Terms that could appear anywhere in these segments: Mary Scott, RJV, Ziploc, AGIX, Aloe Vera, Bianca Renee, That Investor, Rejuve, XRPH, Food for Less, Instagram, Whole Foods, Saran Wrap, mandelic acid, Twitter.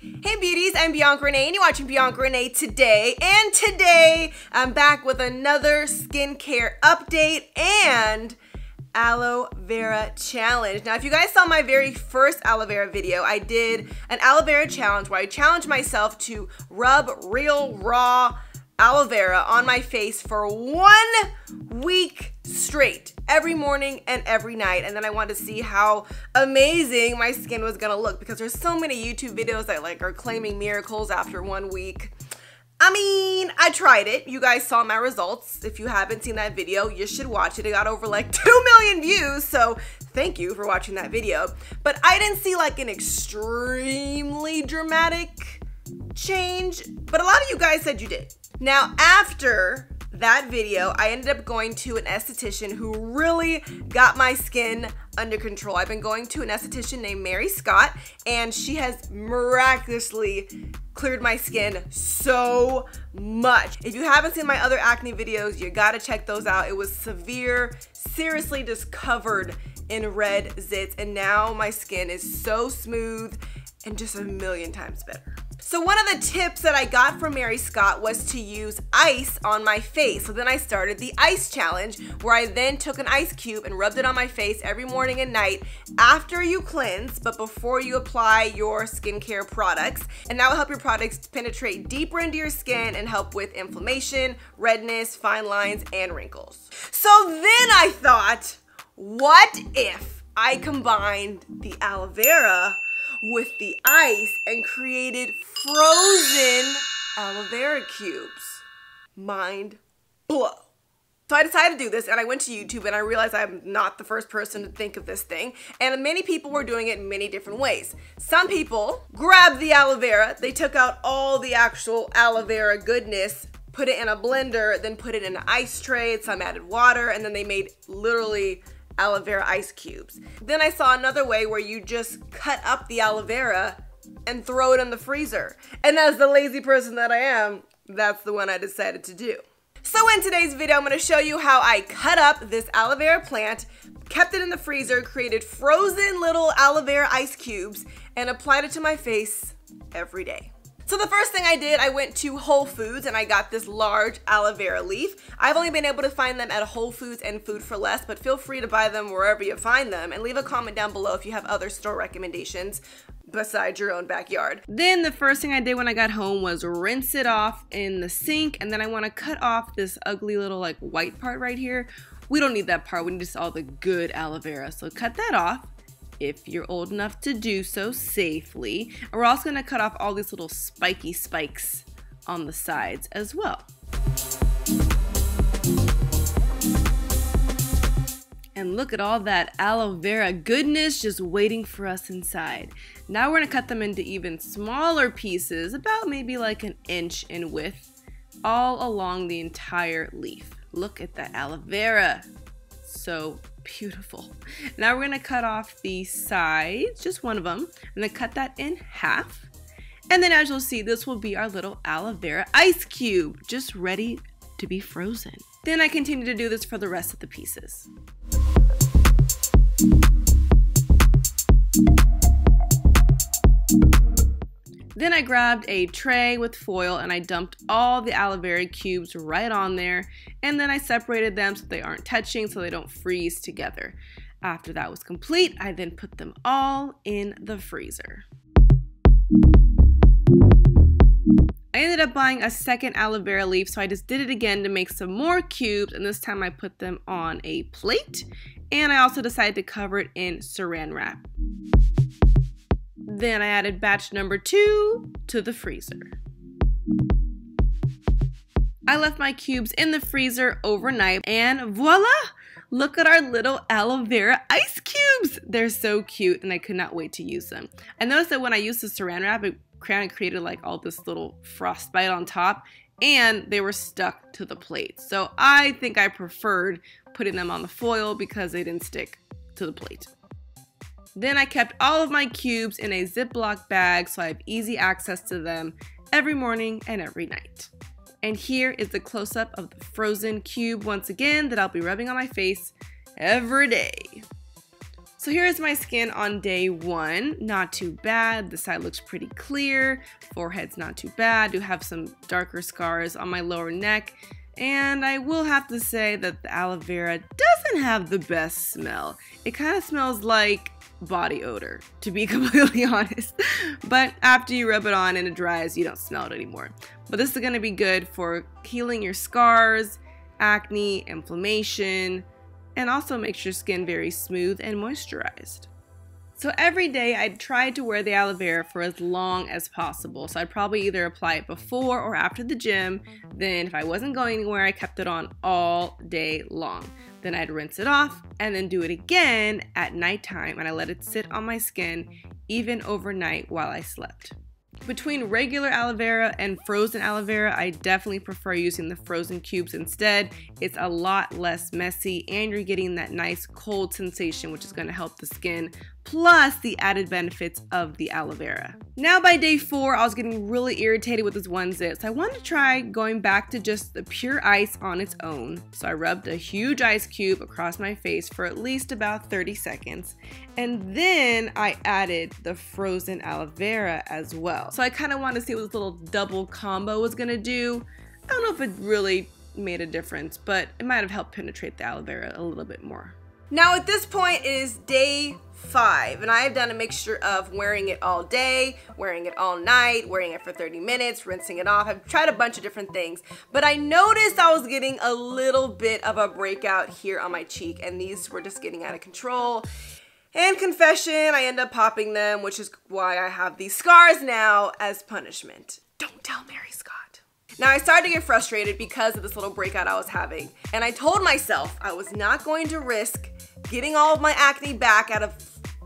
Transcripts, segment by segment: Hey beauties, I'm Bianca Renee and you're watching Bianca Renee Today. And today I'm back with another skincare update and aloe vera challenge. Now if you guys saw my very first aloe vera video, I did an aloe vera challenge where I challenged myself to rub real raw aloe vera on my face for 1 week straight, every morning and every night, and then I wanted to see how amazing my skin was gonna look because there's so many YouTube videos that are claiming miracles after 1 week. I mean, I tried it. You guys saw my results. If you haven't seen that video, you should watch it. It got over 2 million views, so thank you for watching that video. But I didn't see an extremely dramatic change, but a lot of you guys said you did. Now, after that video, I ended up going to an esthetician who really got my skin under control. I've been going to an esthetician named Mary Scott, and she has miraculously cleared my skin so much. If you haven't seen my other acne videos, you gotta check those out. It was severe, seriously just covered in red zits, and now my skin is so smooth and just a million times better. So one of the tips that I got from Mary Scott was to use ice on my face. So then I started the ice challenge where I then took an ice cube and rubbed it on my face every morning and night after you cleanse but before you apply your skincare products. And that will help your products penetrate deeper into your skin and help with inflammation, redness, fine lines, and wrinkles. So then I thought, what if I combined the aloe vera with the ice and created frozen aloe vera cubes? Mind blow. So I decided to do this and I went to YouTube and I realized I'm not the first person to think of this thing, and many people were doing it in many different ways. Some people grabbed the aloe vera, they took out all the actual aloe vera goodness, put it in a blender, then put it in an ice tray, some added water, and then they made literally aloe vera ice cubes. Then I saw another way where you just cut up the aloe vera and throw it in the freezer. And as the lazy person that I am, that's the one I decided to do. So in today's video, I'm gonna show you how I cut up this aloe vera plant, kept it in the freezer, created frozen little aloe vera ice cubes, and applied it to my face every day. So the first thing I did, I went to Whole Foods and I got this large aloe vera leaf. I've only been able to find them at Whole Foods and Food for Less, but feel free to buy them wherever you find them, and leave a comment down below if you have other store recommendations beside your own backyard. Then the first thing I did when I got home was rinse it off in the sink, and then I want to cut off this ugly little white part right here. We don't need that part, we need just all the good aloe vera, so cut that off if you're old enough to do so safely. And we're also gonna cut off all these little spiky spikes on the sides as well. And look at all that aloe vera goodness just waiting for us inside. Now we're gonna cut them into even smaller pieces, about maybe an inch in width, all along the entire leaf. Look at that aloe vera, so beautiful. Now we're gonna cut off the sides, just one of them. I'm gonna cut that in half. And then as you'll see, this will be our little aloe vera ice cube, just ready to be frozen. Then I continue to do this for the rest of the pieces. Then I grabbed a tray with foil and I dumped all the aloe vera cubes right on there, and then I separated them so they aren't touching so they don't freeze together. After that was complete, I then put them all in the freezer. I ended up buying a second aloe vera leaf, so I just did it again to make some more cubes, and this time I put them on a plate, and I also decided to cover it in saran wrap. Then I added batch number 2 to the freezer. I left my cubes in the freezer overnight, and voila! Look at our little aloe vera ice cubes! They're so cute and I could not wait to use them. I noticed that when I used the saran wrap, it kind of created all this little frostbite on top, and they were stuck to the plate. So I think I preferred putting them on the foil because they didn't stick to the plate. Then I kept all of my cubes in a Ziploc bag so I have easy access to them every morning and every night. And here is the close-up of the frozen cube once again that I'll be rubbing on my face every day. So here is my skin on day one. Not too bad. The side looks pretty clear. Forehead's not too bad. I do have some darker scars on my lower neck. And I will have to say that the aloe vera doesn't have the best smell. It kind of smells like body odor, to be completely honest. But after you rub it on and it dries, you don't smell it anymore. But this is going to be good for healing your scars, acne, inflammation, and also makes your skin very smooth and moisturized. So every day I tried to wear the aloe vera for as long as possible. So I'd probably either apply it before or after the gym. Then if I wasn't going anywhere, I kept it on all day long. Then I'd rinse it off and then do it again at nighttime, and I let it sit on my skin even overnight while I slept. Between regular aloe vera and frozen aloe vera, I definitely prefer using the frozen cubes instead. It's a lot less messy and you're getting that nice cold sensation, which is going to help the skin, plus the added benefits of the aloe vera. Now by day four, I was getting really irritated with this one zit, so I wanted to try going back to just the pure ice on its own. So I rubbed a huge ice cube across my face for at least about 30 seconds, and then I added the frozen aloe vera as well. So I kind of wanted to see what this little double combo was going to do. I don't know if it really made a difference, but it might have helped penetrate the aloe vera a little bit more. Now at this point it is day five, and I have done a mixture of wearing it all day, wearing it all night, wearing it for 30 minutes, rinsing it off. I've tried a bunch of different things, but I noticed I was getting a little bit of a breakout here on my cheek, and these were just getting out of control. And confession, I end up popping them, which is why I have these scars now as punishment. Don't tell Mary Scott. Now I started to get frustrated because of this little breakout I was having, and I told myself I was not going to risk getting all of my acne back out of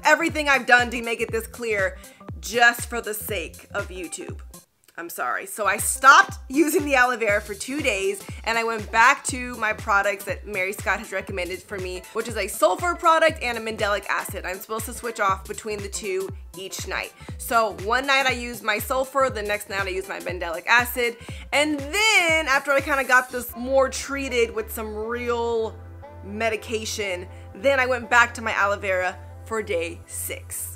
everything I've done to make it this clear just for the sake of YouTube. I'm sorry. So I stopped using the aloe vera for 2 days, and I went back to my products that Mary Scott has recommended for me, which is a sulfur product and a mandelic acid. I'm supposed to switch off between the two each night. So one night I used my sulfur, the next night I used my mandelic acid, and then after I kind of got this more treated with some real medication, then I went back to my aloe vera for day six.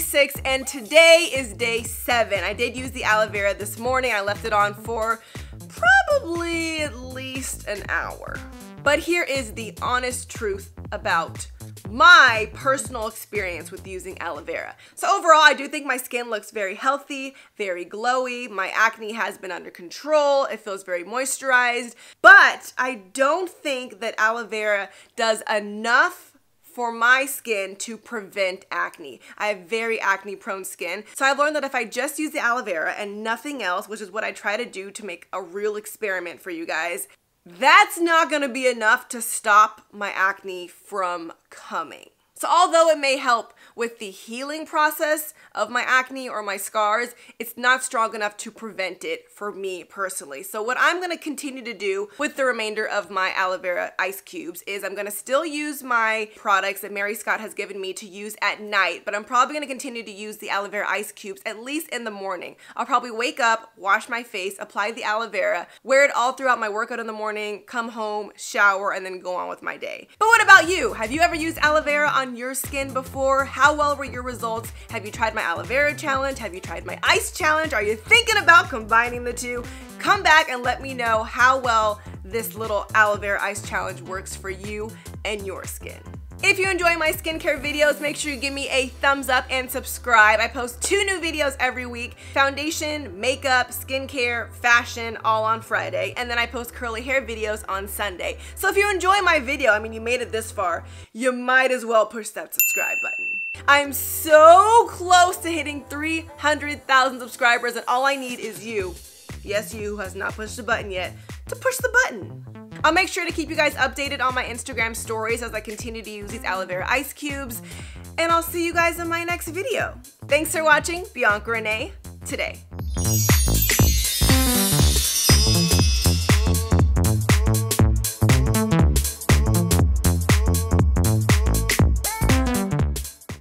Six, and today is day seven. I did use the aloe vera this morning. I left it on for probably at least an hour. But here is the honest truth about my personal experience with using aloe vera. So overall, I do think my skin looks very healthy, very glowy. My acne has been under control. It feels very moisturized. But I don't think that aloe vera does enough for my skin to prevent acne. I have very acne prone skin. So I've learned that if I just use the aloe vera and nothing else, which is what I try to do to make a real experiment for you guys, that's not gonna be enough to stop my acne from coming. So although it may help with the healing process of my acne or my scars, it's not strong enough to prevent it for me personally. So what I'm going to continue to do with the remainder of my aloe vera ice cubes is I'm going to still use my products that Mary Scott has given me to use at night, but I'm probably going to continue to use the aloe vera ice cubes at least in the morning. I'll probably wake up, wash my face, apply the aloe vera, wear it all throughout my workout in the morning, come home, shower, and then go on with my day. But what about you? Have you ever used aloe vera on your skin before? How well were your results? Have you tried my aloe vera challenge? Have you tried my ice challenge? Are you thinking about combining the two? Come back and let me know how well this little aloe vera ice challenge works for you and your skin. If you enjoy my skincare videos, make sure you give me a thumbs up and subscribe. I post 2 new videos every week: foundation, makeup, skincare, fashion, all on Friday. And then I post curly hair videos on Sunday. So if you enjoy my video, I mean, you made it this far, you might as well push that subscribe button. I'm so close to hitting 300,000 subscribers, and all I need is you. Yes, you who has not pushed the button yet, to push the button. I'll make sure to keep you guys updated on my Instagram stories as I continue to use these aloe vera ice cubes, and I'll see you guys in my next video. Thanks for watching. Bianca Renee, today.